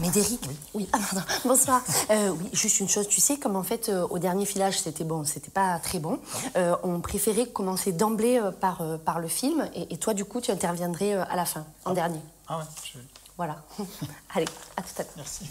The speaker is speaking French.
Médéric, oui. Ah, pardon. Bonsoir. Oui, juste une chose, tu sais, comme en fait, au dernier filage, c'était bon, c'était pas très bon, on préférait commencer d'emblée par le film, et toi, du coup, tu interviendrais à la fin, en dernier. Ah ouais, je... Voilà. Allez, à tout à l'heure. Merci.